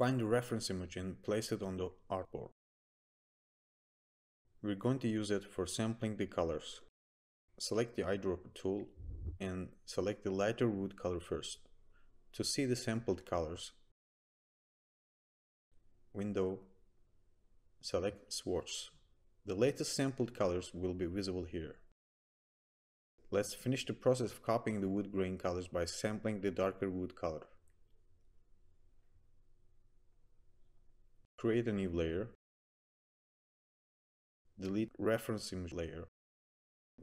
Find the reference image and place it on the artboard. We're going to use it for sampling the colors. Select the eyedropper tool and select the lighter wood color first. To see the sampled colors, window, select swatch. The latest sampled colors will be visible here. Let's finish the process of copying the wood grain colors by sampling the darker wood color. Create a new layer. Delete reference image layer.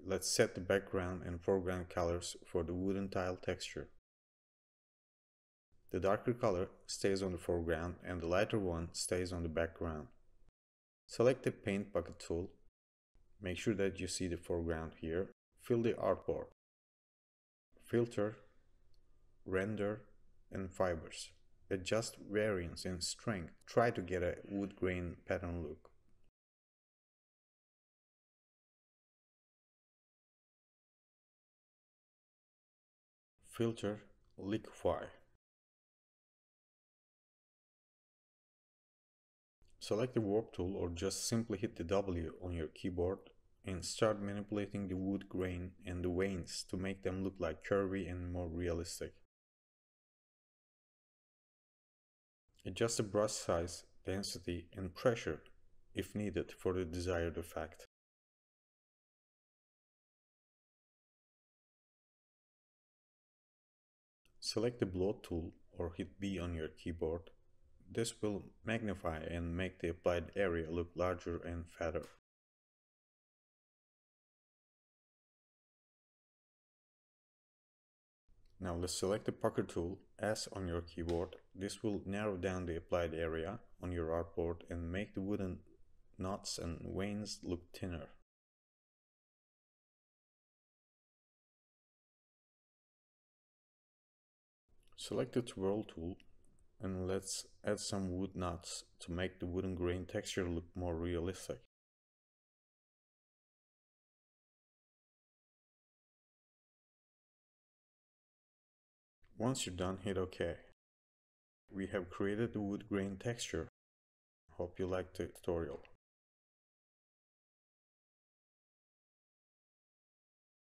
Let's set the background and foreground colors for the wooden tile texture. The darker color stays on the foreground and the lighter one stays on the background. Select the paint bucket tool. Make sure that you see the foreground here. Fill the artboard, filter, render, and fibers. Adjust variance and strength. Try to get a wood grain pattern look. Filter, Liquify. Select the warp tool or just simply hit the W on your keyboard and start manipulating the wood grain and the veins to make them look like curvy and more realistic. Adjust the brush size, density, and pressure if needed for the desired effect. Select the blow tool or hit B on your keyboard. This will magnify and make the applied area look larger and fatter. Now let's select the pucker tool, S on your keyboard. This will narrow down the applied area on your artboard and make the wooden knots and vanes look thinner. Select the twirl tool and let's add some wood knots to make the wooden grain texture look more realistic. Once you're done, hit OK. We have created the wood grain texture. Hope you liked the tutorial.